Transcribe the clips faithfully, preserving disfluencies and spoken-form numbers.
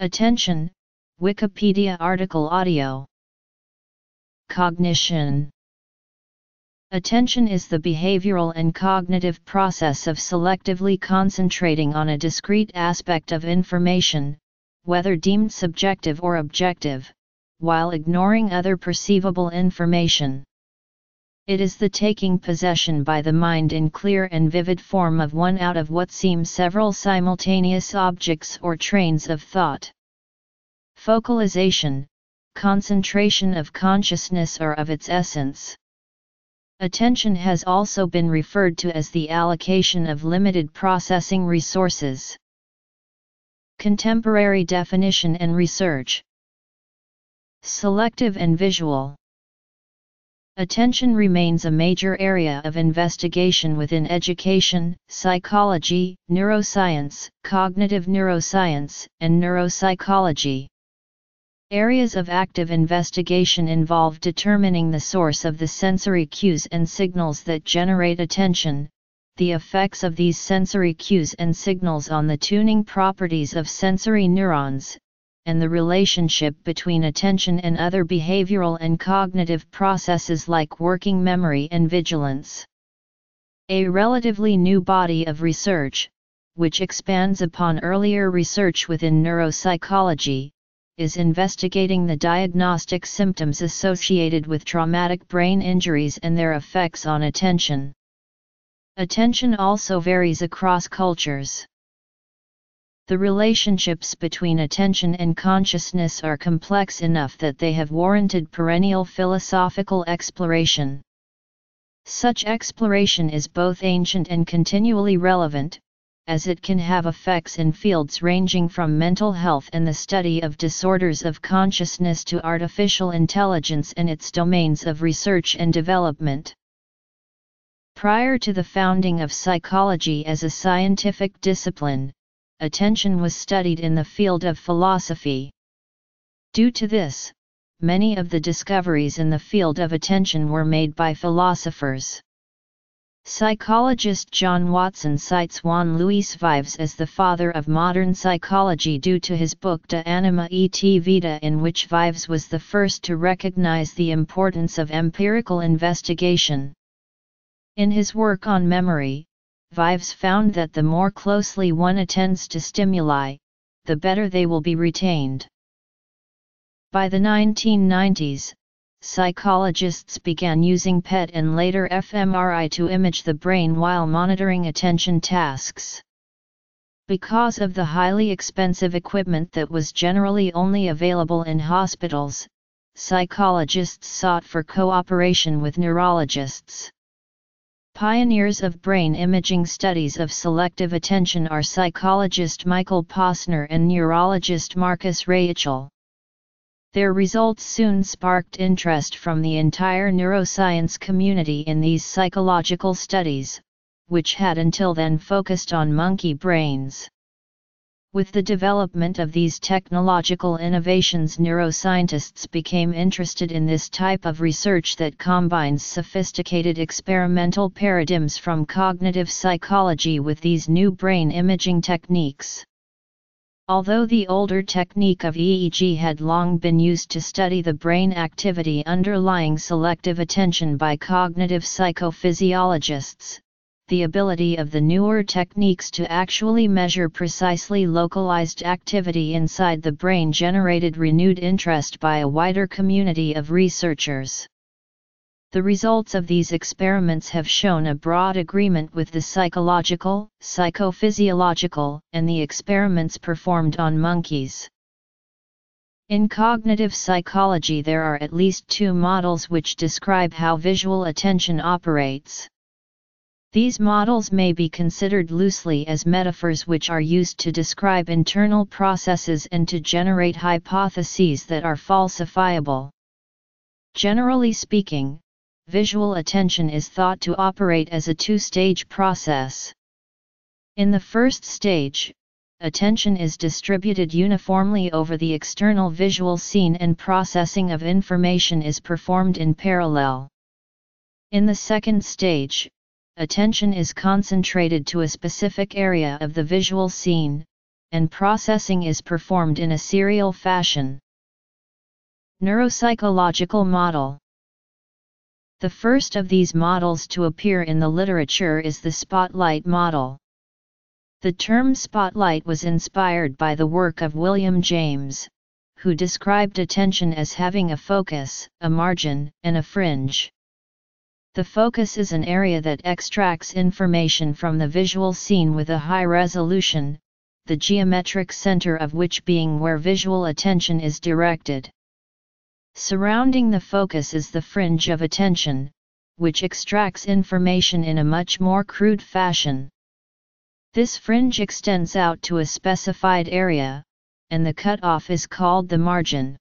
Attention, Wikipedia article audio. Cognition. Attention is the behavioral and cognitive process of selectively concentrating on a discrete aspect of information, whether deemed subjective or objective, while ignoring other perceivable information. It is the taking possession by the mind in clear and vivid form of one out of what seem several simultaneous objects or trains of thought. Focalization, concentration of consciousness or of its essence. Attention has also been referred to as the allocation of limited processing resources. Contemporary definition and research. Selective and visual. Attention remains a major area of investigation within education, psychology, neuroscience, cognitive neuroscience, and neuropsychology. Areas of active investigation involve determining the source of the sensory cues and signals that generate attention, the effects of these sensory cues and signals on the tuning properties of sensory neurons, and the relationship between attention and other behavioral and cognitive processes like working memory and vigilance. A relatively new body of research, which expands upon earlier research within neuropsychology, is investigating the diagnostic symptoms associated with traumatic brain injuries and their effects on attention. Attention also varies across cultures. The relationships between attention and consciousness are complex enough that they have warranted perennial philosophical exploration. Such exploration is both ancient and continually relevant, as it can have effects in fields ranging from mental health and the study of disorders of consciousness to artificial intelligence and its domains of research and development. Prior to the founding of psychology as a scientific discipline, attention was studied in the field of philosophy. Due to this, many of the discoveries in the field of attention were made by philosophers. Psychologist John Watson cites Juan Luis Vives as the father of modern psychology due to his book De Anima et Vita, in which Vives was the first to recognize the importance of empirical investigation. In his work on memory, Vives found that the more closely one attends to stimuli, the better they will be retained. By the nineteen nineties, psychologists began using P E T and later fMRI to image the brain while monitoring attention tasks. Because of the highly expensive equipment that was generally only available in hospitals, psychologists sought for cooperation with neurologists. Pioneers of brain imaging studies of selective attention are psychologist Michael Posner and neurologist Marcus Raichle. Their results soon sparked interest from the entire neuroscience community in these psychological studies, which had until then focused on monkey brains. With the development of these technological innovations, neuroscientists became interested in this type of research that combines sophisticated experimental paradigms from cognitive psychology with these new brain imaging techniques. Although the older technique of E E G had long been used to study the brain activity underlying selective attention by cognitive psychophysiologists, the ability of the newer techniques to actually measure precisely localized activity inside the brain generated renewed interest by a wider community of researchers. The results of these experiments have shown a broad agreement with the psychological, psychophysiological, and the experiments performed on monkeys. In cognitive psychology, there are at least two models which describe how visual attention operates. These models may be considered loosely as metaphors which are used to describe internal processes and to generate hypotheses that are falsifiable. Generally speaking, visual attention is thought to operate as a two-stage process. In the first stage, attention is distributed uniformly over the external visual scene and processing of information is performed in parallel. In the second stage, attention is concentrated to a specific area of the visual scene, and processing is performed in a serial fashion. Neuropsychological model. The first of these models to appear in the literature is the spotlight model. The term spotlight was inspired by the work of William James, who described attention as having a focus, a margin, and a fringe. The focus is an area that extracts information from the visual scene with a high resolution, the geometric center of which being where visual attention is directed. Surrounding the focus is the fringe of attention, which extracts information in a much more crude fashion. This fringe extends out to a specified area, and the cutoff is called the margin.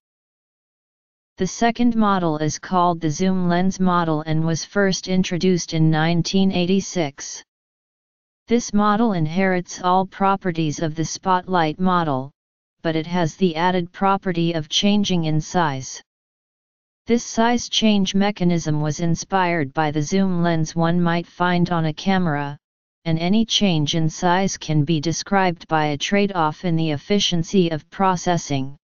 The second model is called the zoom lens model and was first introduced in nineteen eighty-six. This model inherits all properties of the spotlight model, but it has the added property of changing in size. This size change mechanism was inspired by the zoom lens one might find on a camera, and any change in size can be described by a trade-off in the efficiency of processing.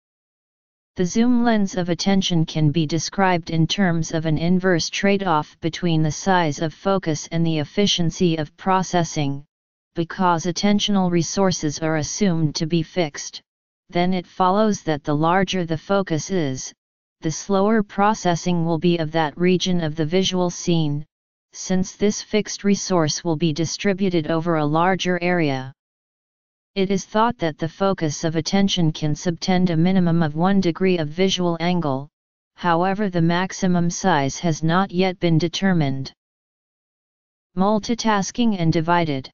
The zoom lens of attention can be described in terms of an inverse trade-off between the size of focus and the efficiency of processing. Because attentional resources are assumed to be fixed, then it follows that the larger the focus is, the slower processing will be of that region of the visual scene, since this fixed resource will be distributed over a larger area. It is thought that the focus of attention can subtend a minimum of one degree of visual angle, however the maximum size has not yet been determined. Multitasking and divided.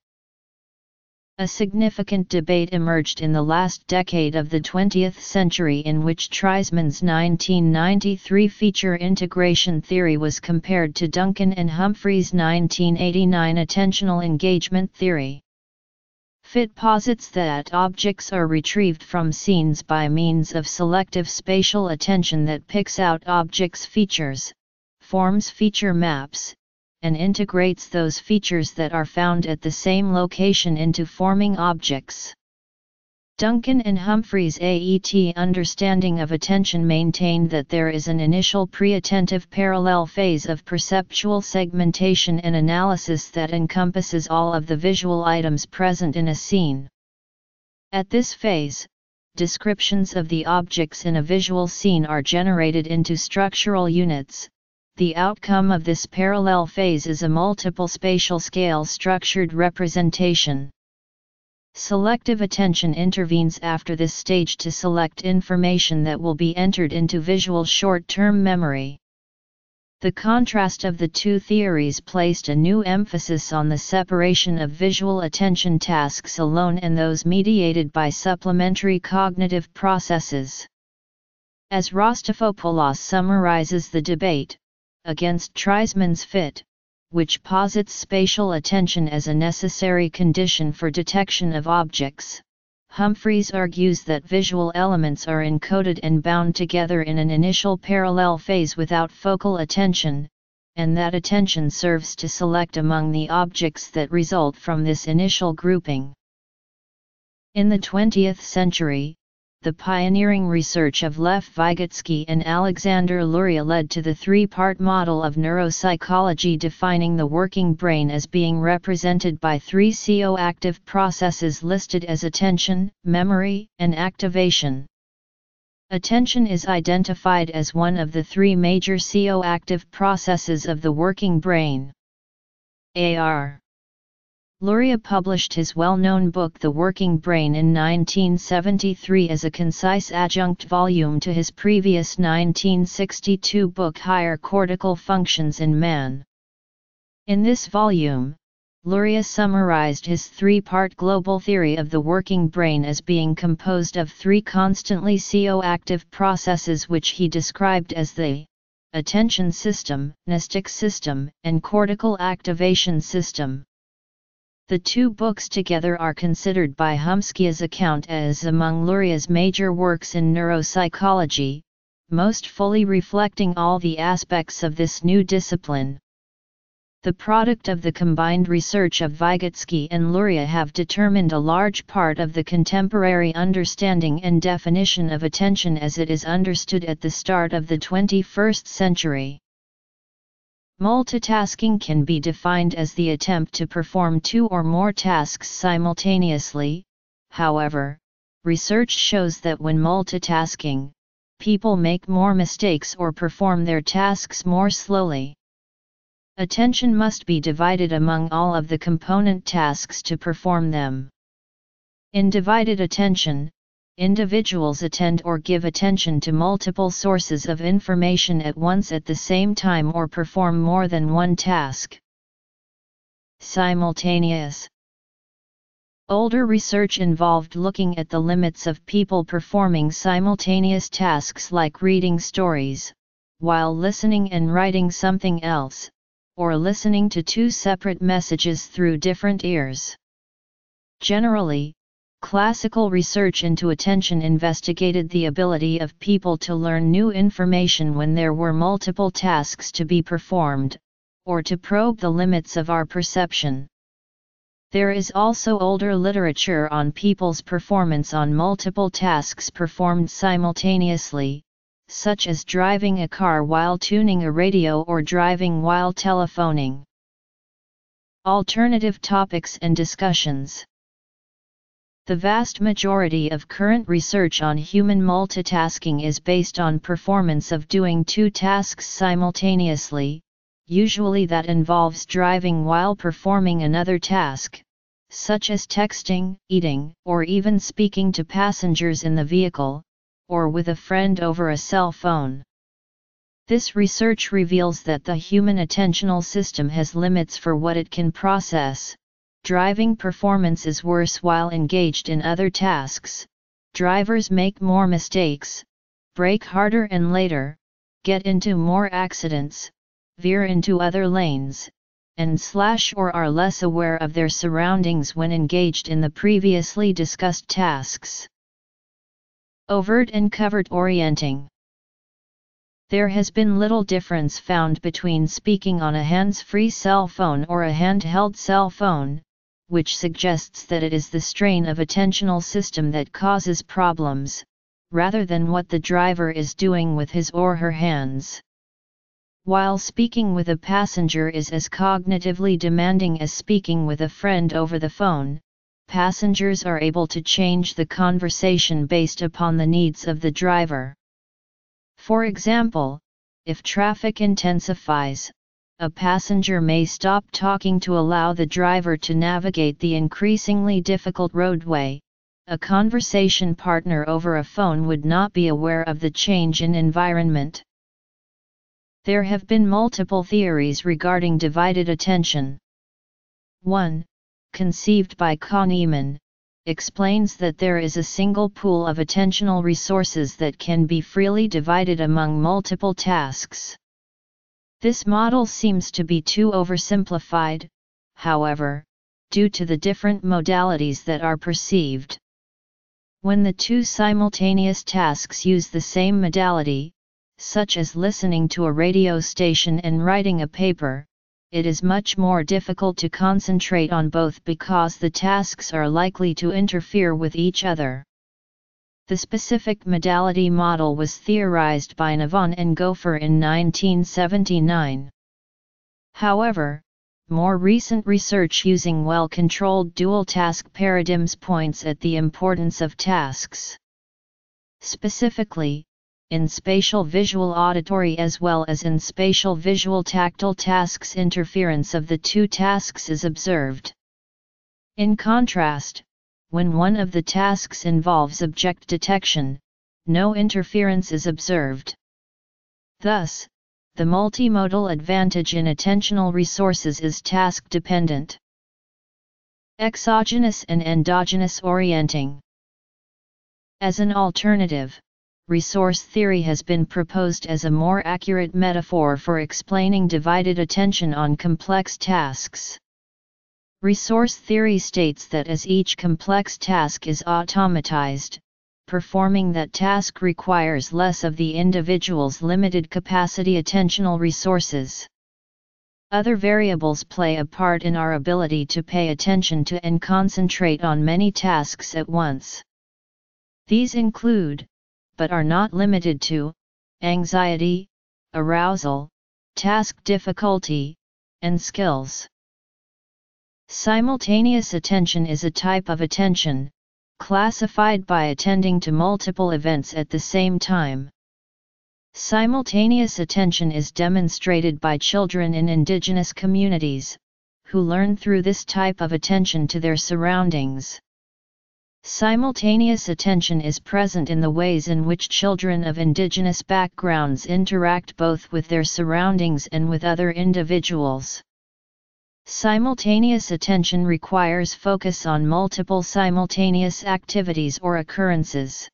A significant debate emerged in the last decade of the twentieth century in which Treisman's nineteen ninety-three feature integration theory was compared to Duncan and Humphrey's nineteen eighty-nine attentional engagement theory. F I T posits that objects are retrieved from scenes by means of selective spatial attention that picks out objects' features, forms feature maps, and integrates those features that are found at the same location into forming objects. Duncan and Humphrey's A E T understanding of attention maintained that there is an initial pre-attentive parallel phase of perceptual segmentation and analysis that encompasses all of the visual items present in a scene. At this phase, descriptions of the objects in a visual scene are generated into structural units. The outcome of this parallel phase is a multiple spatial scale structured representation. Selective attention intervenes after this stage to select information that will be entered into visual short-term memory. The contrast of the two theories placed a new emphasis on the separation of visual attention tasks alone and those mediated by supplementary cognitive processes. As Rostafopoulos summarizes the debate, against Treisman's F I T, which posits spatial attention as a necessary condition for detection of objects, Humphreys argues that visual elements are encoded and bound together in an initial parallel phase without focal attention, and that attention serves to select among the objects that result from this initial grouping. In the twentieth century, the pioneering research of Lev Vygotsky and Alexander Luria led to the three-part model of neuropsychology defining the working brain as being represented by three co-active processes listed as attention, memory, and activation. Attention is identified as one of the three major co-active processes of the working brain. A R Luria published his well-known book The Working Brain in nineteen seventy-three as a concise adjunct volume to his previous nineteen sixty-two book Higher Cortical Functions in Man. In this volume, Luria summarized his three-part global theory of the working brain as being composed of three constantly co-active processes which he described as the attention system, plastic system, and cortical activation system. The two books together are considered by Humsky's account as among Luria's major works in neuropsychology, most fully reflecting all the aspects of this new discipline. the product of the combined research of Vygotsky and Luria, have determined a large part of the contemporary understanding and definition of attention as it is understood at the start of the twenty-first century. Multitasking can be defined as the attempt to perform two or more tasks simultaneously. However, research shows that when multitasking, people make more mistakes or perform their tasks more slowly. Attention must be divided among all of the component tasks to perform them. In divided attention, individuals attend or give attention to multiple sources of information at once at the same time or perform more than one task. Simultaneous. Older research involved looking at the limits of people performing simultaneous tasks like reading stories, while listening and writing something else, or listening to two separate messages through different ears. Generally, classical research into attention investigated the ability of people to learn new information when there were multiple tasks to be performed, or to probe the limits of our perception. There is also older literature on people's performance on multiple tasks performed simultaneously, such as driving a car while tuning a radio or driving while telephoning. Alternative topics and discussions. The vast majority of current research on human multitasking is based on performance of doing two tasks simultaneously, usually that involves driving while performing another task, such as texting, eating, or even speaking to passengers in the vehicle, or with a friend over a cell phone. This research reveals that the human attentional system has limits for what it can process. Driving performance is worse while engaged in other tasks, drivers make more mistakes, brake harder and later, get into more accidents, veer into other lanes, and slash or are less aware of their surroundings when engaged in the previously discussed tasks. Overt and covert orienting. There has been little difference found between speaking on a hands-free cell phone or a handheld cell phone, which suggests that it is the strain of attentional system that causes problems, rather than what the driver is doing with his or her hands. While speaking with a passenger is as cognitively demanding as speaking with a friend over the phone, passengers are able to change the conversation based upon the needs of the driver. For example, if traffic intensifies, a passenger may stop talking to allow the driver to navigate the increasingly difficult roadway. A conversation partner over a phone would not be aware of the change in environment. There have been multiple theories regarding divided attention. One, conceived by Kahneman, explains that there is a single pool of attentional resources that can be freely divided among multiple tasks. This model seems to be too oversimplified, however, due to the different modalities that are perceived. When the two simultaneous tasks use the same modality, such as listening to a radio station and writing a paper, it is much more difficult to concentrate on both because the tasks are likely to interfere with each other. The specific modality model was theorized by Navon and Gopher in nineteen seventy-nine. However, more recent research using well-controlled dual-task paradigms points at the importance of tasks. Specifically, in spatial visual auditory as well as in spatial visual tactile tasks, interference of the two tasks is observed. In contrast, when one of the tasks involves object detection, no interference is observed. Thus, the multimodal advantage in attentional resources is task-dependent. Exogenous and endogenous orienting. As an alternative, resource theory has been proposed as a more accurate metaphor for explaining divided attention on complex tasks. Resource theory states that as each complex task is automatized, performing that task requires less of the individual's limited capacity attentional resources. Other variables play a part in our ability to pay attention to and concentrate on many tasks at once. These include, but are not limited to, anxiety, arousal, task difficulty, and skills. Simultaneous attention is a type of attention, classified by attending to multiple events at the same time. Simultaneous attention is demonstrated by children in indigenous communities, who learn through this type of attention to their surroundings. Simultaneous attention is present in the ways in which children of indigenous backgrounds interact both with their surroundings and with other individuals. Simultaneous attention requires focus on multiple simultaneous activities or occurrences.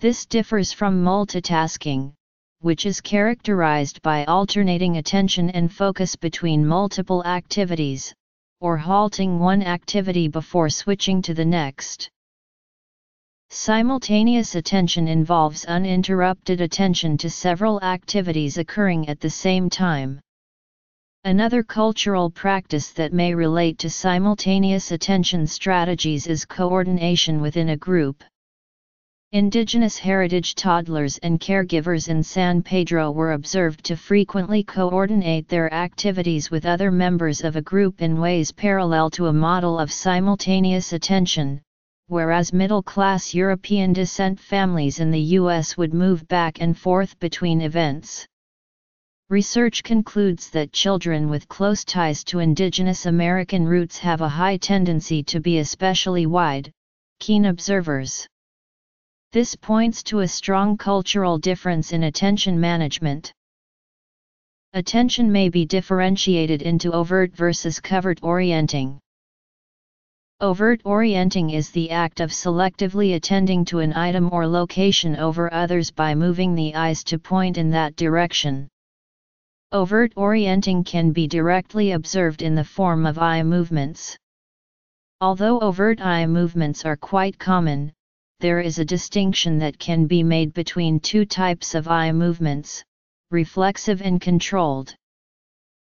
This differs from multitasking, which is characterized by alternating attention and focus between multiple activities, or halting one activity before switching to the next. Simultaneous attention involves uninterrupted attention to several activities occurring at the same time. Another cultural practice that may relate to simultaneous attention strategies is coordination within a group. Indigenous heritage toddlers and caregivers in San Pedro were observed to frequently coordinate their activities with other members of a group in ways parallel to a model of simultaneous attention, whereas middle-class European descent families in the U S would move back and forth between events. Research concludes that children with close ties to indigenous American roots have a high tendency to be especially wide, keen observers. This points to a strong cultural difference in attention management. Attention may be differentiated into overt versus covert orienting. Overt orienting is the act of selectively attending to an item or location over others by moving the eyes to point in that direction. Overt orienting can be directly observed in the form of eye movements. Although overt eye movements are quite common, there is a distinction that can be made between two types of eye movements, reflexive and controlled.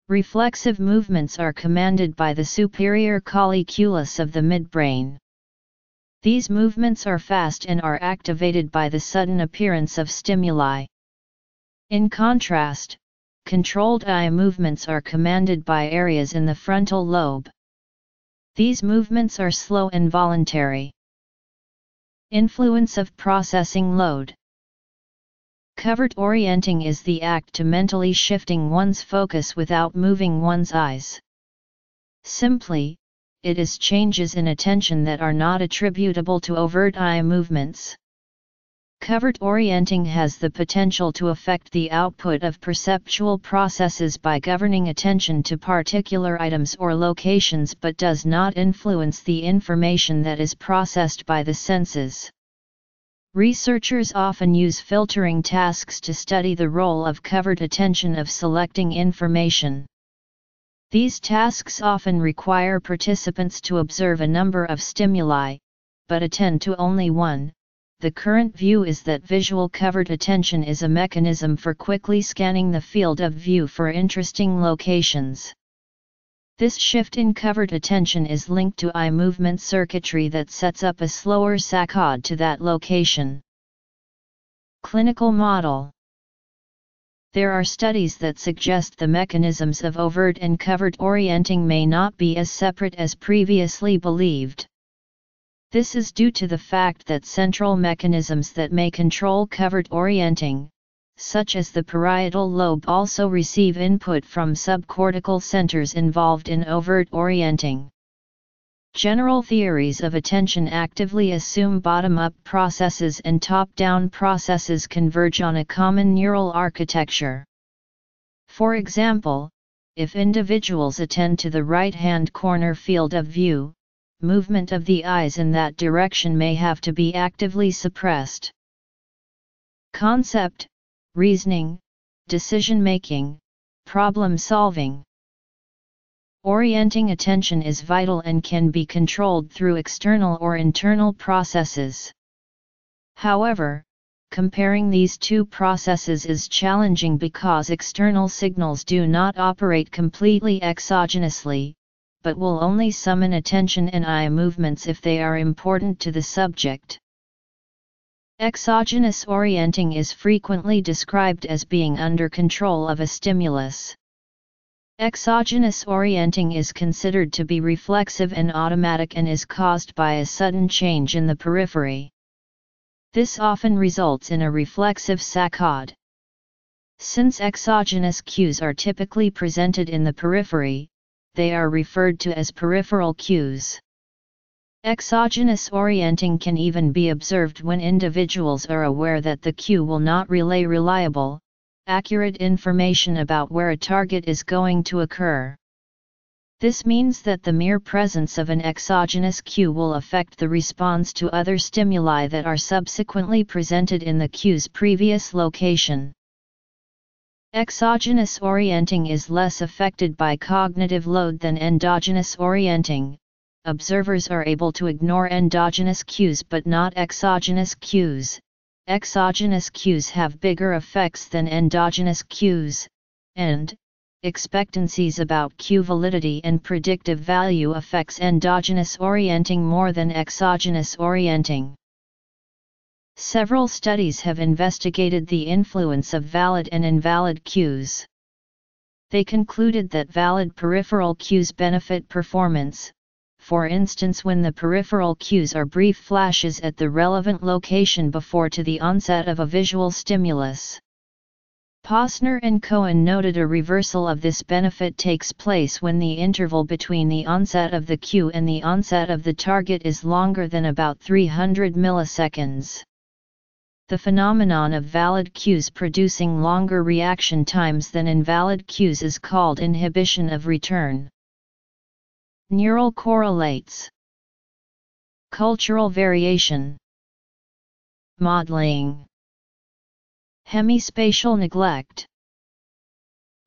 Reflexive movements are commanded by the superior colliculus of the midbrain. These movements are fast and are activated by the sudden appearance of stimuli. In contrast, controlled eye movements are commanded by areas in the frontal lobe. These movements are slow and voluntary. Influence of processing load. Covert orienting is the act to mentally shifting one's focus without moving one's eyes. Simply, it is changes in attention that are not attributable to overt eye movements. Covert orienting has the potential to affect the output of perceptual processes by governing attention to particular items or locations, but does not influence the information that is processed by the senses. Researchers often use filtering tasks to study the role of covert attention of selecting information. These tasks often require participants to observe a number of stimuli, but attend to only one. The current view is that visual covert attention is a mechanism for quickly scanning the field of view for interesting locations. This shift in covert attention is linked to eye movement circuitry that sets up a slower saccade to that location. Clinical model. There are studies that suggest the mechanisms of overt and covert orienting may not be as separate as previously believed. This is due to the fact that central mechanisms that may control covert orienting, such as the parietal lobe, also receive input from subcortical centers involved in overt orienting. General theories of attention actively assume bottom-up processes and top-down processes converge on a common neural architecture. For example, if individuals attend to the right-hand corner field of view, movement of the eyes in that direction may have to be actively suppressed. Concept, reasoning, decision-making, problem-solving. Orienting attention is vital and can be controlled through external or internal processes. However, comparing these two processes is challenging because external signals do not operate completely exogenously, but will only summon attention and eye movements if they are important to the subject. Exogenous orienting is frequently described as being under control of a stimulus. Exogenous orienting is considered to be reflexive and automatic and is caused by a sudden change in the periphery. This often results in a reflexive saccade. Since exogenous cues are typically presented in the periphery, they are referred to as peripheral cues. Exogenous orienting can even be observed when individuals are aware that the cue will not relay reliable, accurate information about where a target is going to occur. This means that the mere presence of an exogenous cue will affect the response to other stimuli that are subsequently presented in the cue's previous location. Exogenous orienting is less affected by cognitive load than endogenous orienting. Observers are able to ignore endogenous cues but not exogenous cues. Exogenous cues have bigger effects than endogenous cues, and expectancies about cue validity and predictive value affects endogenous orienting more than exogenous orienting. Several studies have investigated the influence of valid and invalid cues. They concluded that valid peripheral cues benefit performance. For instance, when the peripheral cues are brief flashes at the relevant location before to the onset of a visual stimulus. Posner and Cohen noted a reversal of this benefit takes place when the interval between the onset of the cue and the onset of the target is longer than about three hundred milliseconds. The phenomenon of valid cues producing longer reaction times than invalid cues is called inhibition of return. Neural correlates. Cultural variation. Modeling. Hemispatial neglect.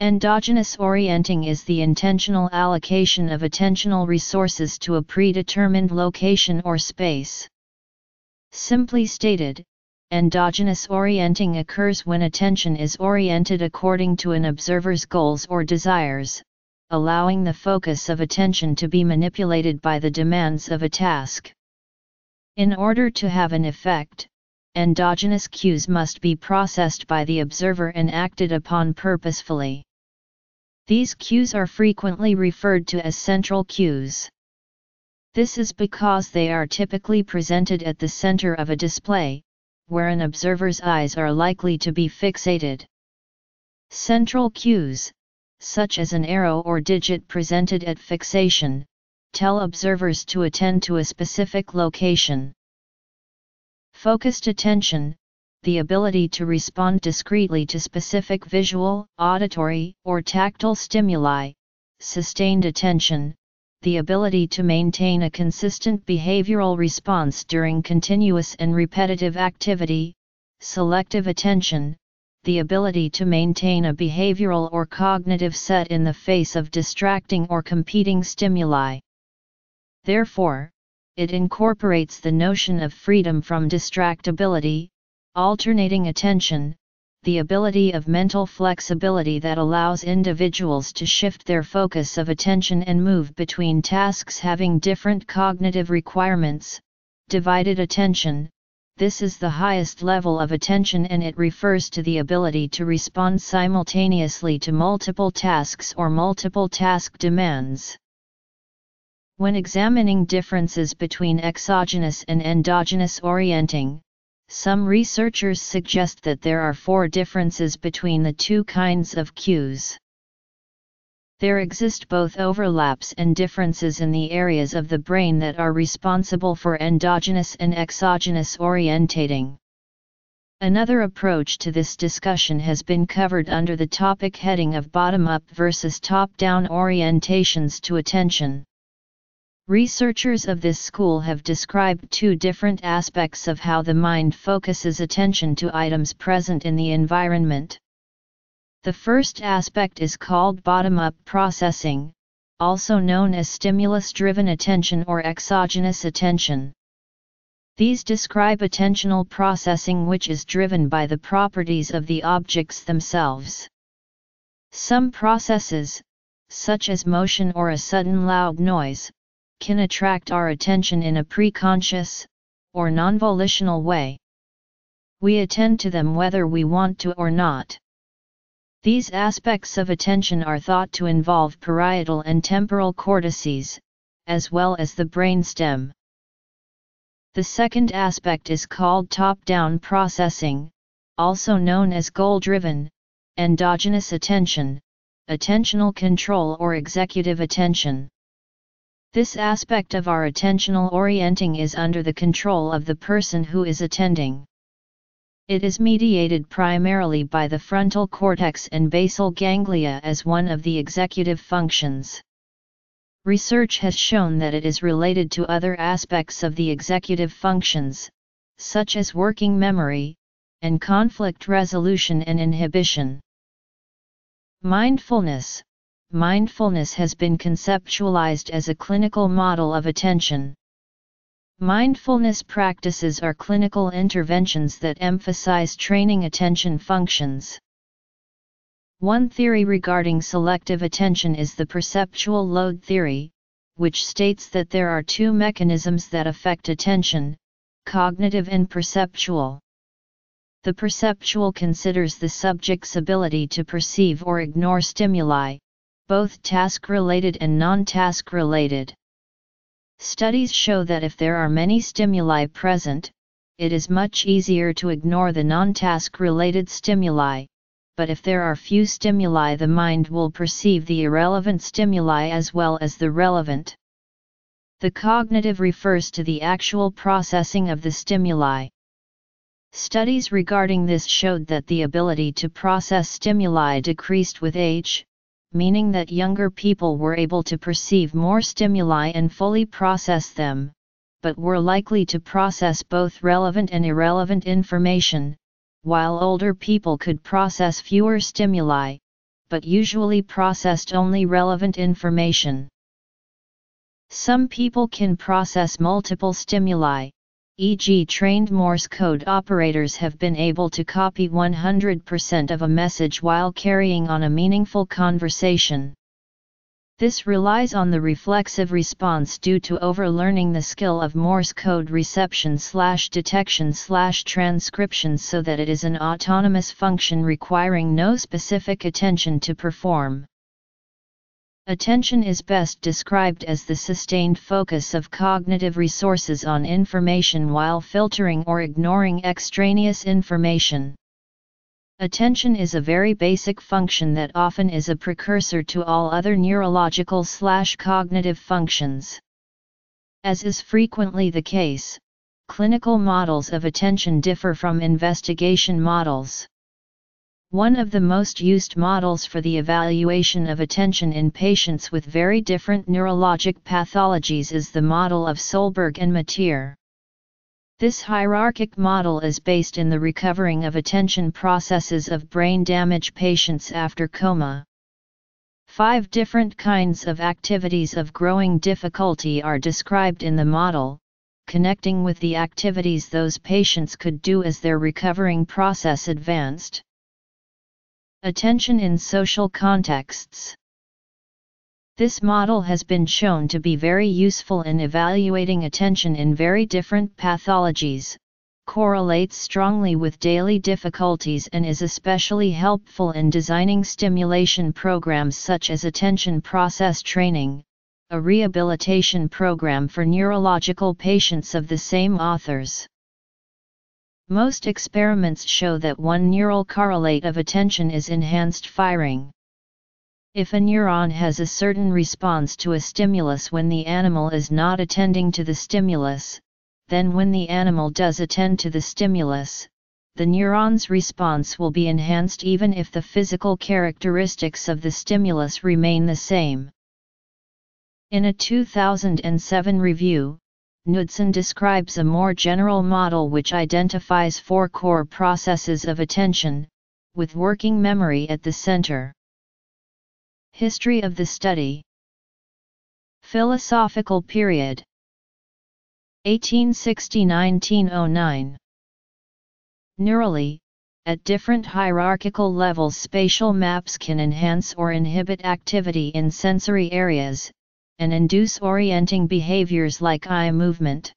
Endogenous orienting is the intentional allocation of attentional resources to a predetermined location or space. Simply stated, endogenous orienting occurs when attention is oriented according to an observer's goals or desires, allowing the focus of attention to be manipulated by the demands of a task. In order to have an effect, endogenous cues must be processed by the observer and acted upon purposefully. These cues are frequently referred to as central cues. This is because they are typically presented at the center of a display, where an observer's eyes are likely to be fixated. Central cues, such as an arrow or digit presented at fixation, tell observers to attend to a specific location. Focused attention, the ability to respond discreetly to specific visual, auditory, or tactile stimuli. Sustained attention, the ability to maintain a consistent behavioral response during continuous and repetitive activity. Selective attention, the ability to maintain a behavioral or cognitive set in the face of distracting or competing stimuli. Therefore, it incorporates the notion of freedom from distractibility, alternating attention, the ability of mental flexibility that allows individuals to shift their focus of attention and move between tasks having different cognitive requirements. Divided attention, this is the highest level of attention and it refers to the ability to respond simultaneously to multiple tasks or multiple task demands. When examining differences between exogenous and endogenous orienting, some researchers suggest that there are four differences between the two kinds of cues. There exist both overlaps and differences in the areas of the brain that are responsible for endogenous and exogenous orientating. Another approach to this discussion has been covered under the topic heading of bottom-up versus top-down orientations to attention. Researchers of this school have described two different aspects of how the mind focuses attention to items present in the environment. The first aspect is called bottom-up processing, also known as stimulus-driven attention or exogenous attention. These describe attentional processing, which is driven by the properties of the objects themselves. Some processes, such as motion or a sudden loud noise, can attract our attention in a preconscious, or non-volitional way. We attend to them whether we want to or not. These aspects of attention are thought to involve parietal and temporal cortices, as well as the brainstem. The second aspect is called top-down processing, also known as goal-driven, endogenous attention, attentional control or executive attention. This aspect of our attentional orienting is under the control of the person who is attending. It is mediated primarily by the frontal cortex and basal ganglia as one of the executive functions. Research has shown that it is related to other aspects of the executive functions, such as working memory, and conflict resolution and inhibition. Mindfulness. Mindfulness has been conceptualized as a clinical model of attention. Mindfulness practices are clinical interventions that emphasize training attention functions. One theory regarding selective attention is the perceptual load theory, which states that there are two mechanisms that affect attention, cognitive and perceptual. The perceptual considers the subject's ability to perceive or ignore stimuli, both task-related and non-task-related. Studies show that if there are many stimuli present, it is much easier to ignore the non-task-related stimuli, but if there are few stimuli, the mind will perceive the irrelevant stimuli as well as the relevant. The cognitive refers to the actual processing of the stimuli. Studies regarding this showed that the ability to process stimuli decreased with age, meaning that younger people were able to perceive more stimuli and fully process them, but were likely to process both relevant and irrelevant information, while older people could process fewer stimuli, but usually processed only relevant information. Some people can process multiple stimuli, for example trained Morse code operators have been able to copy one hundred percent of a message while carrying on a meaningful conversation. This relies on the reflexive response due to overlearning the skill of Morse code reception slash detection slash transcription, so that it is an autonomous function requiring no specific attention to perform. Attention is best described as the sustained focus of cognitive resources on information while filtering or ignoring extraneous information. Attention is a very basic function that often is a precursor to all other neurological/cognitive functions. As is frequently the case, clinical models of attention differ from investigation models. One of the most used models for the evaluation of attention in patients with very different neurologic pathologies is the model of Solberg and Mateer. This hierarchic model is based in the recovering of attention processes of brain damage patients after coma. Five different kinds of activities of growing difficulty are described in the model, connecting with the activities those patients could do as their recovering process advanced. Attention in social contexts. This model has been shown to be very useful in evaluating attention in very different pathologies, correlates strongly with daily difficulties, and is especially helpful in designing stimulation programs such as attention process training, a rehabilitation program for neurological patients of the same authors. Most experiments show that one neural correlate of attention is enhanced firing. If a neuron has a certain response to a stimulus when the animal is not attending to the stimulus, then when the animal does attend to the stimulus, the neuron's response will be enhanced even if the physical characteristics of the stimulus remain the same. In a two thousand seven review, Knudsen describes a more general model which identifies four core processes of attention, with working memory at the center. History of the study. Philosophical period. eighteen sixty to nineteen oh nine. Neurally, at different hierarchical levels, spatial maps can enhance or inhibit activity in sensory areas, and induce orienting behaviors like eye movement.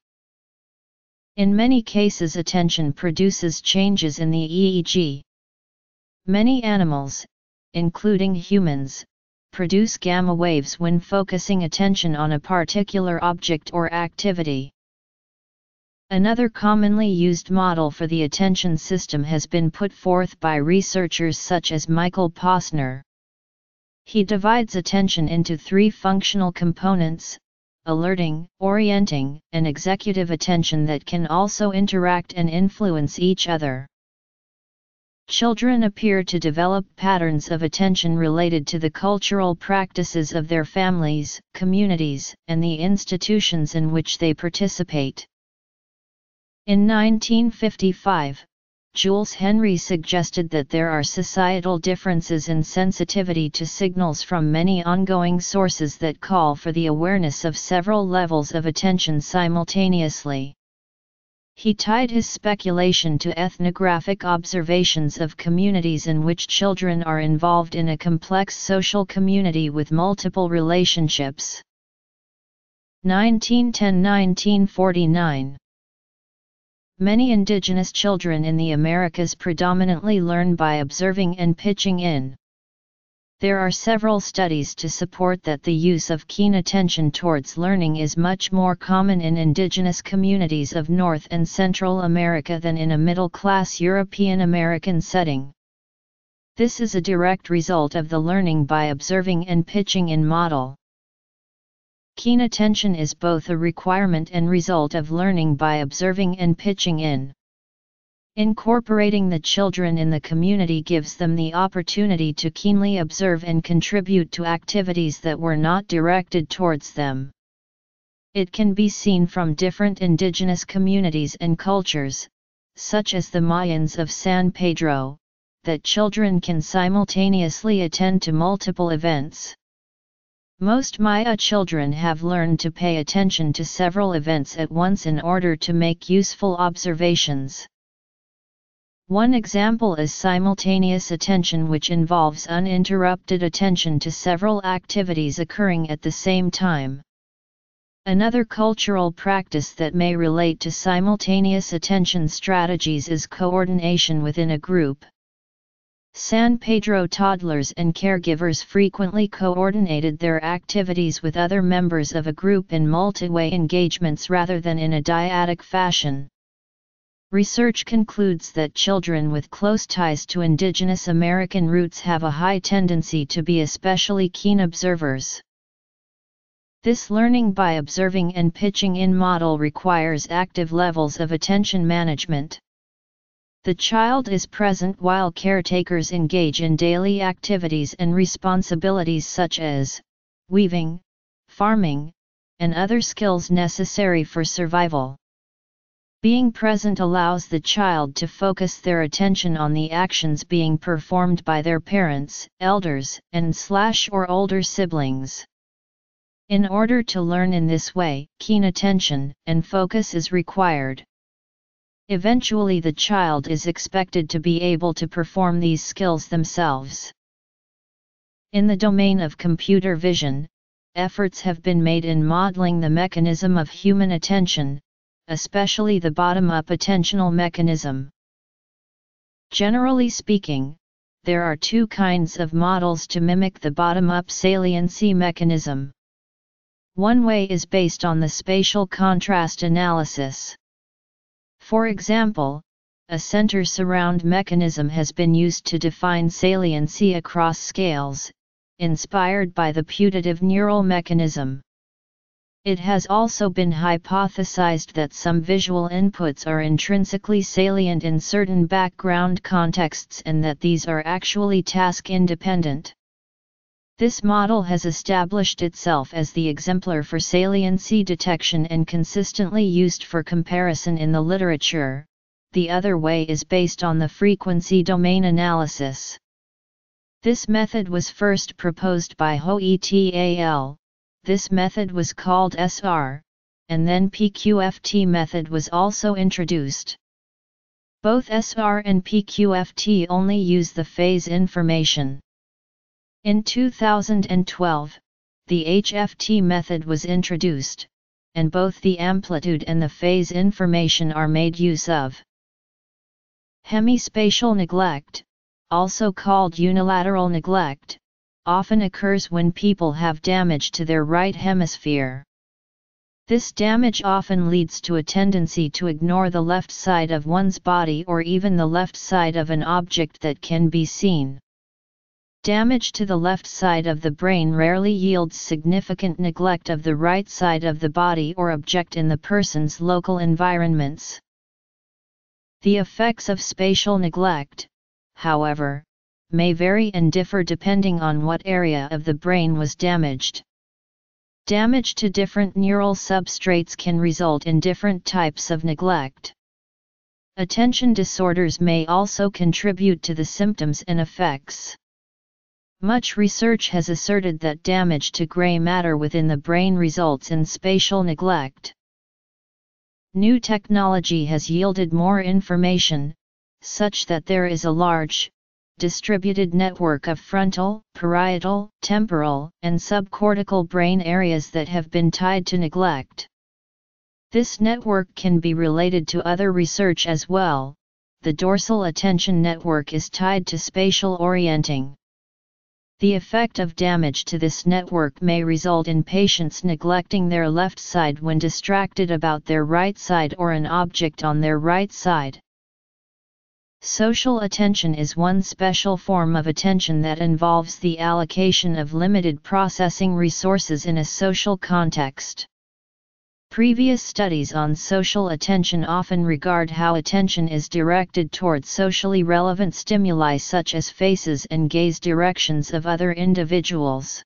In many cases, attention produces changes in the E E G. Many animals, including humans, produce gamma waves when focusing attention on a particular object or activity. Another commonly used model for the attention system has been put forth by researchers such as Michael Posner. He divides attention into three functional components: alerting, orienting, and executive attention that can also interact and influence each other. Children appear to develop patterns of attention related to the cultural practices of their families, communities, and the institutions in which they participate. In nineteen fifty-five, Jules Henry suggested that there are societal differences in sensitivity to signals from many ongoing sources that call for the awareness of several levels of attention simultaneously. He tied his speculation to ethnographic observations of communities in which children are involved in a complex social community with multiple relationships. nineteen ten to nineteen forty-nine. Many indigenous children in the Americas predominantly learn by observing and pitching in. There are several studies to support that the use of keen attention towards learning is much more common in indigenous communities of North and Central America than in a middle-class European American setting. This is a direct result of the learning by observing and pitching in model. Keen attention is both a requirement and result of learning by observing and pitching in. Incorporating the children in the community gives them the opportunity to keenly observe and contribute to activities that were not directed towards them. It can be seen from different indigenous communities and cultures, such as the Mayans of San Pedro, that children can simultaneously attend to multiple events. Most Maya children have learned to pay attention to several events at once in order to make useful observations. One example is simultaneous attention, which involves uninterrupted attention to several activities occurring at the same time. Another cultural practice that may relate to simultaneous attention strategies is coordination within a group. San Pedro toddlers and caregivers frequently coordinated their activities with other members of a group in multi-way engagements rather than in a dyadic fashion. Research concludes that children with close ties to indigenous American roots have a high tendency to be especially keen observers. This learning by observing and pitching in model requires active levels of attention management. The child is present while caretakers engage in daily activities and responsibilities such as weaving, farming, and other skills necessary for survival. Being present allows the child to focus their attention on the actions being performed by their parents, elders, and/or older siblings. In order to learn in this way, keen attention and focus is required. Eventually, the child is expected to be able to perform these skills themselves. In the domain of computer vision, efforts have been made in modeling the mechanism of human attention, especially the bottom-up attentional mechanism. Generally speaking, there are two kinds of models to mimic the bottom-up saliency mechanism. One way is based on the spatial contrast analysis. For example, a center-surround mechanism has been used to define saliency across scales, inspired by the putative neural mechanism. It has also been hypothesized that some visual inputs are intrinsically salient in certain background contexts and that these are actually task-independent. This model has established itself as the exemplar for saliency detection and consistently used for comparison in the literature. The other way is based on the frequency domain analysis. This method was first proposed by Ho et al. This method was called S R, and then P Q F T method was also introduced. Both S R and P Q F T only use the phase information. In two thousand twelve, the H F T method was introduced, and both the amplitude and the phase information are made use of. Hemispatial neglect, also called unilateral neglect, often occurs when people have damage to their right hemisphere. This damage often leads to a tendency to ignore the left side of one's body or even the left side of an object that can be seen. Damage to the left side of the brain rarely yields significant neglect of the right side of the body or object in the person's local environments. The effects of spatial neglect, however, may vary and differ depending on what area of the brain was damaged. Damage to different neural substrates can result in different types of neglect. Attention disorders may also contribute to the symptoms and effects. Much research has asserted that damage to gray matter within the brain results in spatial neglect. New technology has yielded more information, such that there is a large, distributed network of frontal, parietal, temporal, and subcortical brain areas that have been tied to neglect. This network can be related to other research as well. The dorsal attention network is tied to spatial orienting. The effect of damage to this network may result in patients neglecting their left side when distracted about their right side or an object on their right side. Social attention is one special form of attention that involves the allocation of limited processing resources in a social context. Previous studies on social attention often regard how attention is directed toward socially relevant stimuli such as faces and gaze directions of other individuals.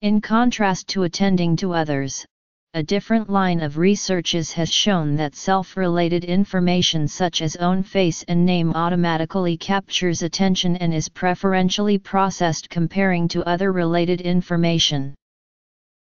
In contrast to attending to others, a different line of researches has shown that self-related information such as own face and name automatically captures attention and is preferentially processed comparing to other related information.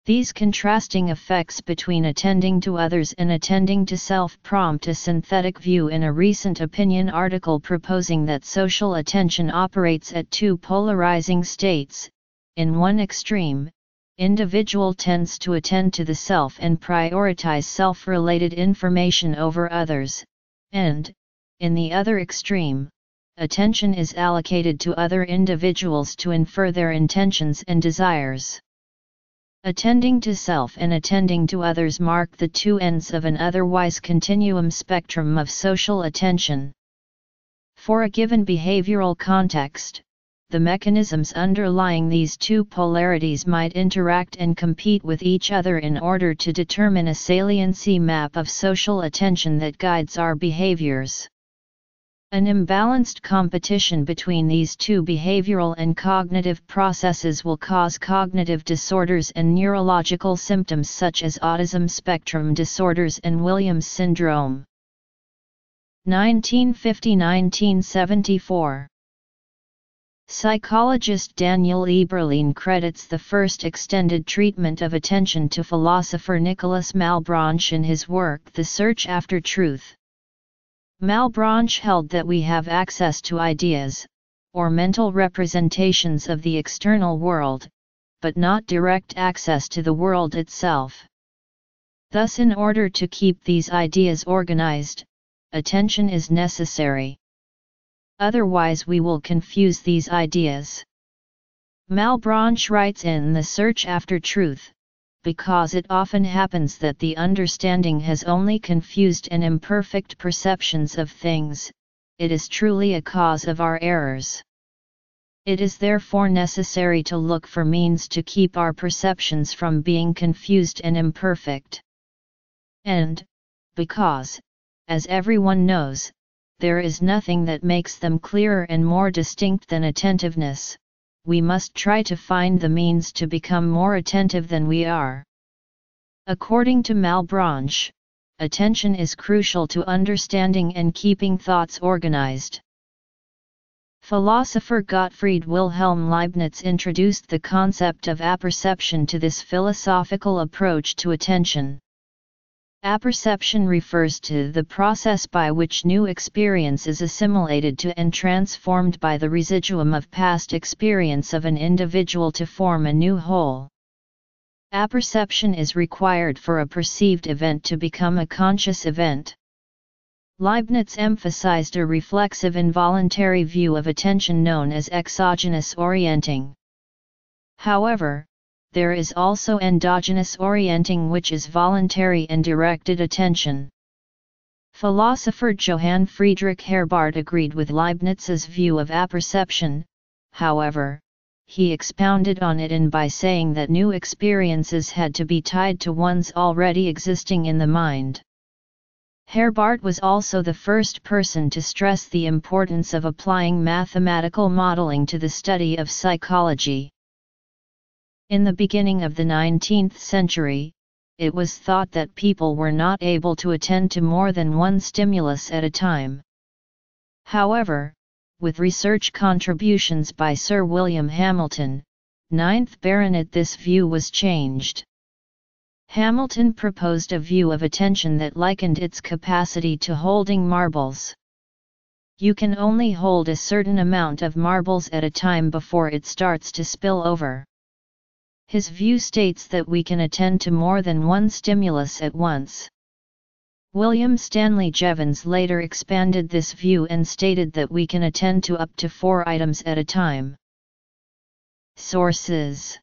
These contrasting effects between attending to others and attending to self prompt a synthetic view in a recent opinion article proposing that social attention operates at two polarizing states. In one extreme, individual tends to attend to the self and prioritize self-related information over others, and, in the other extreme, attention is allocated to other individuals to infer their intentions and desires. Attending to self and attending to others mark the two ends of an otherwise continuum spectrum of social attention. For a given behavioral context, the mechanisms underlying these two polarities might interact and compete with each other in order to determine a saliency map of social attention that guides our behaviors. An imbalanced competition between these two behavioral and cognitive processes will cause cognitive disorders and neurological symptoms such as autism spectrum disorders and Williams syndrome. nineteen fifty to nineteen seventy-four. Psychologist Daniel Eberlein credits the first extended treatment of attention to philosopher Nicholas Malebranche in his work The Search After Truth. Malebranche held that we have access to ideas, or mental representations of the external world, but not direct access to the world itself. Thus, in order to keep these ideas organized, attention is necessary. Otherwise we will confuse these ideas. Malebranche writes in The Search After Truth, because it often happens that the understanding has only confused and imperfect perceptions of things, it is truly a cause of our errors. It is therefore necessary to look for means to keep our perceptions from being confused and imperfect. And, because, as everyone knows, there is nothing that makes them clearer and more distinct than attentiveness, we must try to find the means to become more attentive than we are. According to Malebranche, attention is crucial to understanding and keeping thoughts organized. Philosopher Gottfried Wilhelm Leibniz introduced the concept of apperception to this philosophical approach to attention. Apperception refers to the process by which new experience is assimilated to and transformed by the residuum of past experience of an individual to form a new whole. Apperception is required for a perceived event to become a conscious event. Leibniz emphasized a reflexive involuntary view of attention known as exogenous orienting. However, there is also endogenous orienting, which is voluntary and directed attention. Philosopher Johann Friedrich Herbart agreed with Leibniz's view of apperception, however, he expounded on it in by saying that new experiences had to be tied to ones already existing in the mind. Herbart was also the first person to stress the importance of applying mathematical modeling to the study of psychology. In the beginning of the nineteenth century, it was thought that people were not able to attend to more than one stimulus at a time. However, with research contributions by Sir William Hamilton, ninth Baronet, this view was changed. Hamilton proposed a view of attention that likened its capacity to holding marbles. You can only hold a certain amount of marbles at a time before it starts to spill over. His view states that we can attend to more than one stimulus at once. William Stanley Jevons later expanded this view and stated that we can attend to up to four items at a time. Sources.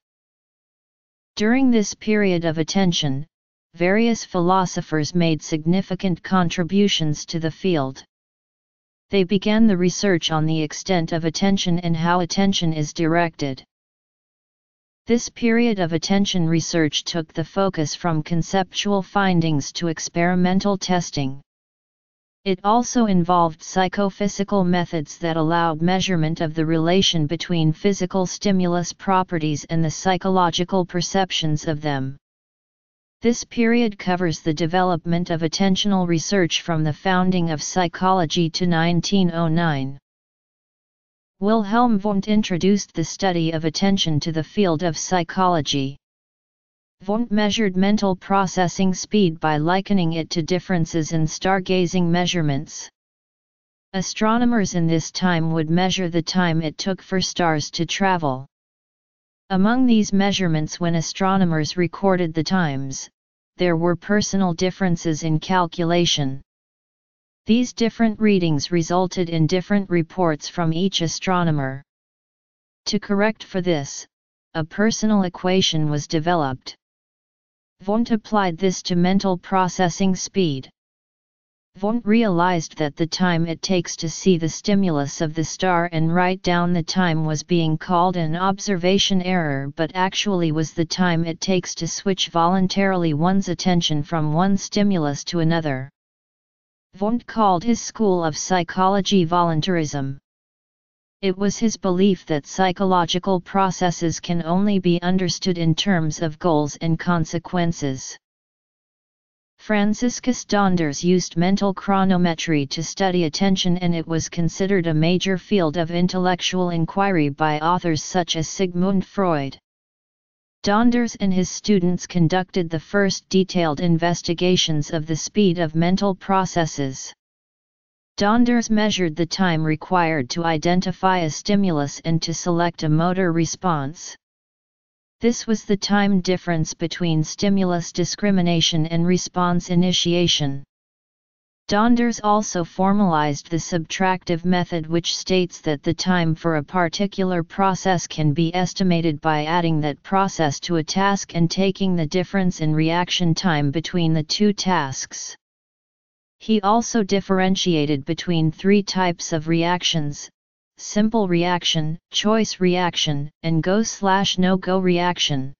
During this period of attention, various philosophers made significant contributions to the field. They began the research on the extent of attention and how attention is directed. This period of attention research took the focus from conceptual findings to experimental testing. It also involved psychophysical methods that allowed measurement of the relation between physical stimulus properties and the psychological perceptions of them. This period covers the development of attentional research from the founding of psychology to nineteen oh nine. Wilhelm Wundt introduced the study of attention to the field of psychology. Wundt measured mental processing speed by likening it to differences in stargazing measurements. Astronomers in this time would measure the time it took for stars to travel. Among these measurements, when astronomers recorded the times, there were personal differences in calculation. These different readings resulted in different reports from each astronomer. To correct for this, a personal equation was developed. Wundt applied this to mental processing speed. Wundt realized that the time it takes to see the stimulus of the star and write down the time was being called an observation error, but actually was the time it takes to switch voluntarily one's attention from one stimulus to another. Wundt called his school of psychology voluntarism. It was his belief that psychological processes can only be understood in terms of goals and consequences. Franciscus Donders used mental chronometry to study attention, and it was considered a major field of intellectual inquiry by authors such as Sigmund Freud. Donders and his students conducted the first detailed investigations of the speed of mental processes. Donders measured the time required to identify a stimulus and to select a motor response. This was the time difference between stimulus discrimination and response initiation. Donders also formalized the subtractive method, which states that the time for a particular process can be estimated by adding that process to a task and taking the difference in reaction time between the two tasks. He also differentiated between three types of reactions: simple reaction, choice reaction, and go/no-go reaction.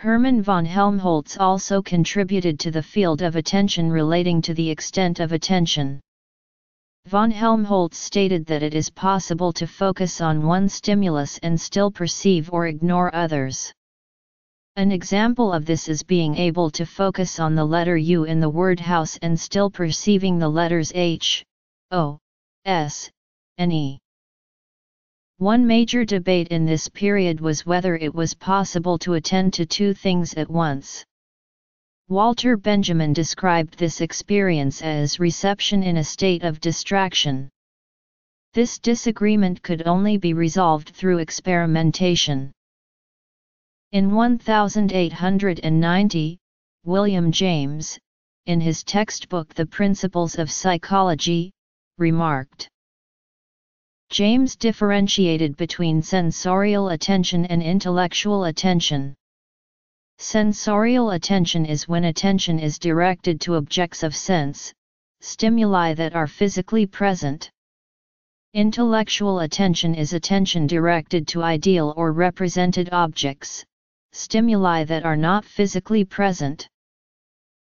Hermann von Helmholtz also contributed to the field of attention relating to the extent of attention. Von Helmholtz stated that it is possible to focus on one stimulus and still perceive or ignore others. An example of this is being able to focus on the letter U in the word house and still perceiving the letters H, O, S, and E. One major debate in this period was whether it was possible to attend to two things at once. Walter Benjamin described this experience as reception in a state of distraction. This disagreement could only be resolved through experimentation. In eighteen ninety, William James, in his textbook The Principles of Psychology, remarked, James differentiated between sensorial attention and intellectual attention. Sensorial attention is when attention is directed to objects of sense, stimuli that are physically present. Intellectual attention is attention directed to ideal or represented objects, stimuli that are not physically present.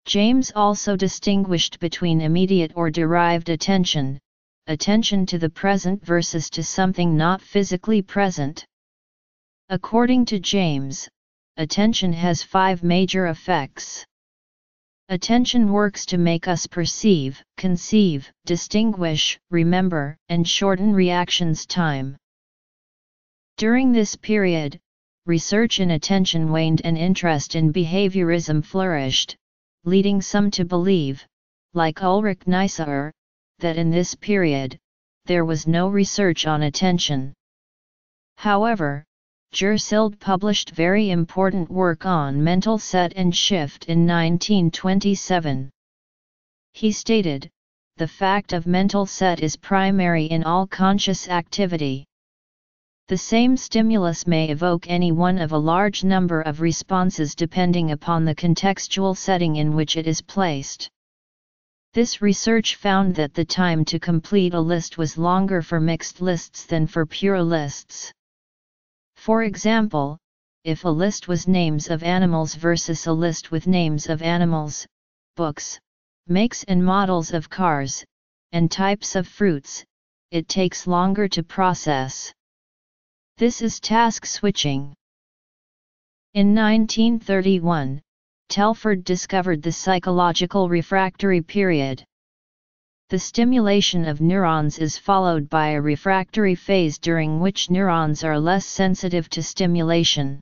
James also distinguished between immediate or derived attention, attention to the present versus to something not physically present. According to James, attention has five major effects. Attention works to make us perceive, conceive, distinguish, remember, and shorten reactions time. During this period, research in attention waned and interest in behaviorism flourished, leading some to believe, like Ulric Neisser, that in this period, there was no research on attention. However, Jersild published very important work on mental set and shift in nineteen twenty-seven. He stated, the fact of mental set is primary in all conscious activity. The same stimulus may evoke any one of a large number of responses depending upon the contextual setting in which it is placed. This research found that the time to complete a list was longer for mixed lists than for pure lists. For example, if a list was names of animals versus a list with names of animals, books, makes and models of cars, and types of fruits, it takes longer to process. This is task switching. In nineteen thirty-one, Telford discovered the psychological refractory period. The stimulation of neurons is followed by a refractory phase during which neurons are less sensitive to stimulation.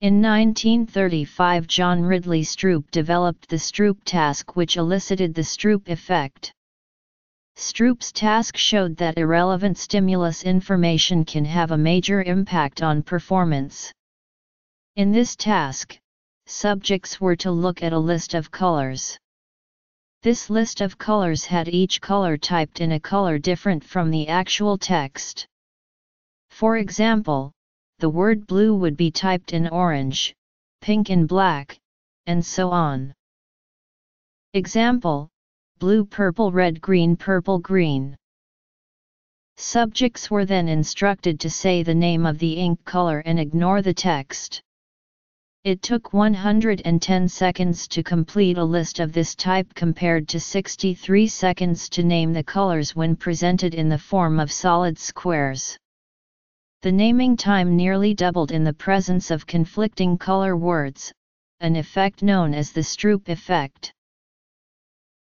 In nineteen thirty-five, John Ridley Stroop developed the Stroop task, which elicited the Stroop effect. Stroop's task showed that irrelevant stimulus information can have a major impact on performance. In this task, subjects were to look at a list of colors. This list of colors had each color typed in a color different from the actual text. For example, the word blue would be typed in orange, pink in black, and so on. Example: blue, purple, red, green, purple, green. Subjects were then instructed to say the name of the ink color and ignore the text. It took one hundred ten seconds to complete a list of this type compared to sixty-three seconds to name the colors when presented in the form of solid squares. The naming time nearly doubled in the presence of conflicting color words, an effect known as the Stroop effect.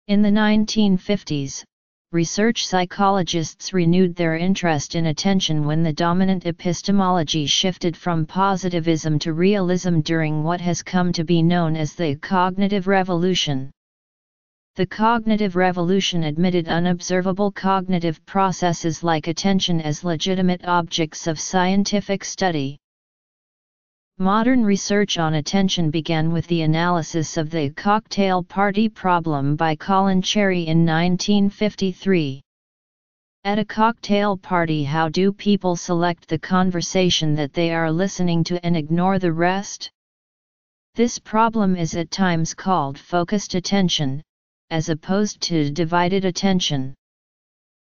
In the nineteen fifties, research psychologists renewed their interest in attention when the dominant epistemology shifted from positivism to realism during what has come to be known as the cognitive revolution. The cognitive revolution admitted unobservable cognitive processes like attention as legitimate objects of scientific study. Modern research on attention began with the analysis of the cocktail party problem by Colin Cherry in nineteen fifty-three. At a cocktail party, how do people select the conversation that they are listening to and ignore the rest? This problem is at times called focused attention, as opposed to divided attention.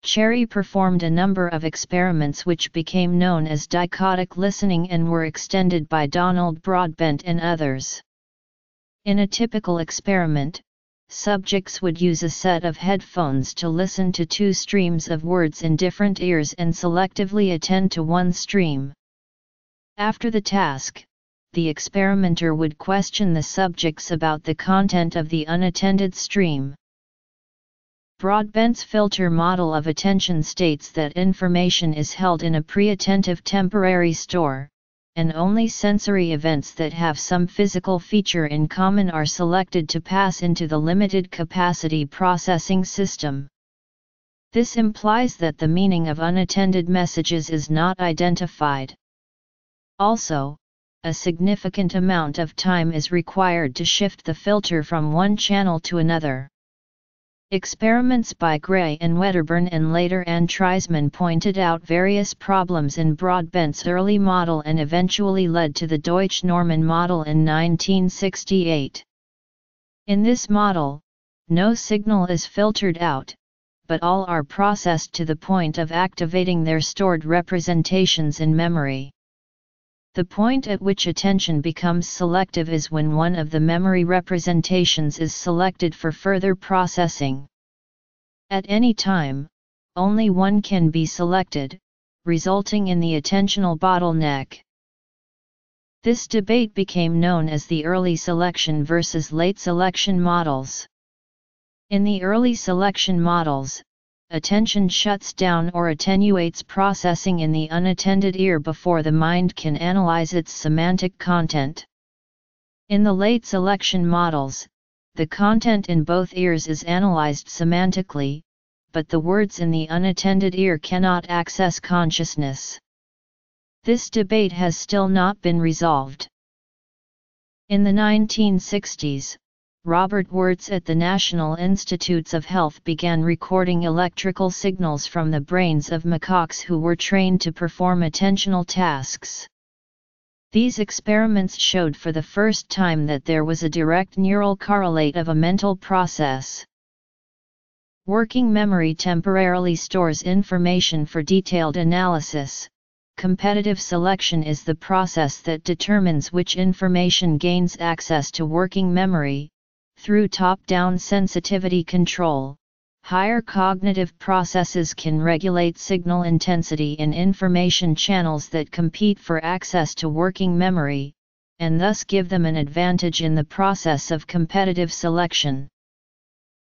Cherry performed a number of experiments which became known as dichotic listening and were extended by Donald Broadbent and others. In a typical experiment, subjects would use a set of headphones to listen to two streams of words in different ears and selectively attend to one stream. After the task, the experimenter would question the subjects about the content of the unattended stream. Broadbent's filter model of attention states that information is held in a pre-attentive temporary store, and only sensory events that have some physical feature in common are selected to pass into the limited capacity processing system. This implies that the meaning of unattended messages is not identified. Also, a significant amount of time is required to shift the filter from one channel to another. Experiments by Gray and Wedderburn and later Anne Treisman pointed out various problems in Broadbent's early model and eventually led to the Deutsch-Norman model in nineteen sixty-eight. In this model, no signal is filtered out, but all are processed to the point of activating their stored representations in memory. The point at which attention becomes selective is when one of the memory representations is selected for further processing. At any time, only one can be selected, resulting in the attentional bottleneck. This debate became known as the early selection versus late selection models. In the early selection models, attention shuts down or attenuates processing in the unattended ear before the mind can analyze its semantic content. In the late selection models, the content in both ears is analyzed semantically, but the words in the unattended ear cannot access consciousness. This debate has still not been resolved. In the nineteen sixties, Robert Wirtz at the National Institutes of Health began recording electrical signals from the brains of macaques who were trained to perform attentional tasks. These experiments showed for the first time that there was a direct neural correlate of a mental process. Working memory temporarily stores information for detailed analysis. Competitive selection is the process that determines which information gains access to working memory. Through top-down sensitivity control, higher cognitive processes can regulate signal intensity in information channels that compete for access to working memory, and thus give them an advantage in the process of competitive selection.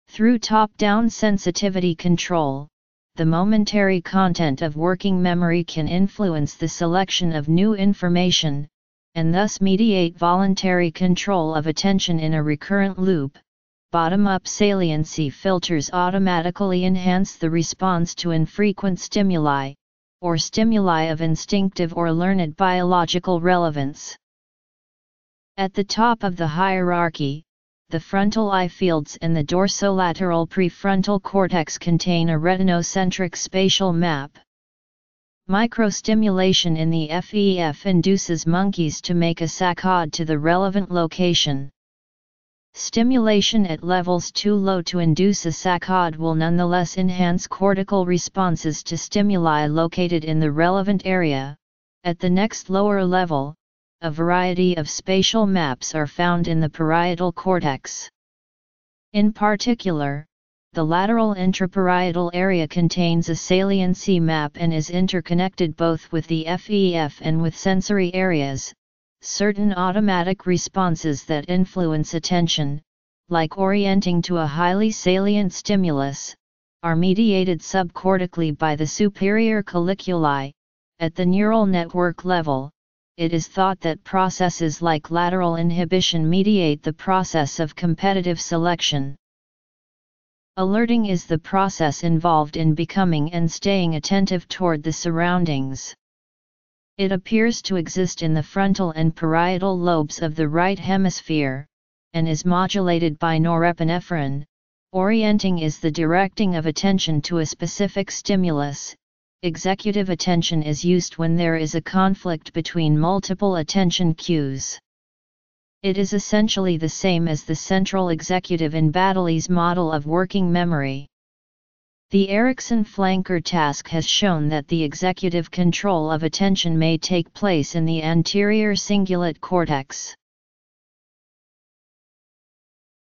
Through top-down sensitivity control, the momentary content of working memory can influence the selection of new information, and thus mediate voluntary control of attention in a recurrent loop. Bottom-up saliency filters automatically enhance the response to infrequent stimuli, or stimuli of instinctive or learned biological relevance. At the top of the hierarchy, the frontal eye fields and the dorsolateral prefrontal cortex contain a retinocentric spatial map. Microstimulation in the F E F induces monkeys to make a saccade to the relevant location. Stimulation at levels too low to induce a saccade will nonetheless enhance cortical responses to stimuli located in the relevant area. At the next lower level, a variety of spatial maps are found in the parietal cortex. In particular, the lateral intraparietal area contains a saliency map and is interconnected both with the F E F and with sensory areas. Certain automatic responses that influence attention, like orienting to a highly salient stimulus, are mediated subcortically by the superior colliculi. At the neural network level, it is thought that processes like lateral inhibition mediate the process of competitive selection. Alerting is the process involved in becoming and staying attentive toward the surroundings. It appears to exist in the frontal and parietal lobes of the right hemisphere, and is modulated by norepinephrine. Orienting is the directing of attention to a specific stimulus. Executive attention is used when there is a conflict between multiple attention cues. It is essentially the same as the central executive in Baddeley's model of working memory. The Erickson flanker task has shown that the executive control of attention may take place in the anterior cingulate cortex.